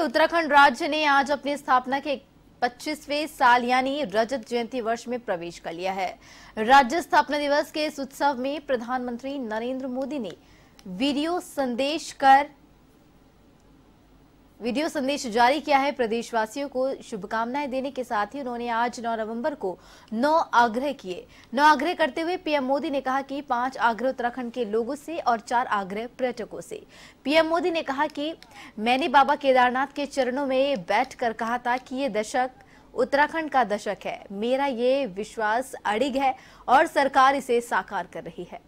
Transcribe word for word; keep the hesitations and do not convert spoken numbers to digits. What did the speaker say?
उत्तराखंड राज्य ने आज अपनी स्थापना के पच्चीसवें साल यानी रजत जयंती वर्ष में प्रवेश कर लिया है। राज्य स्थापना दिवस के इस उत्सव में प्रधानमंत्री नरेंद्र मोदी ने वीडियो संदेश कर वीडियो संदेश जारी किया है। प्रदेशवासियों को शुभकामनाएं देने के साथ ही उन्होंने आज नौ नवंबर को नौ आग्रह किए। नौ आग्रह करते हुए पीएम मोदी ने कहा कि पांच आग्रह उत्तराखंड के लोगों से और चार आग्रह पर्यटकों से। पीएम मोदी ने कहा कि मैंने बाबा केदारनाथ के चरणों में बैठकर कहा था कि ये दशक उत्तराखंड का दशक है। मेरा ये विश्वास अडिग है और सरकार इसे साकार कर रही है।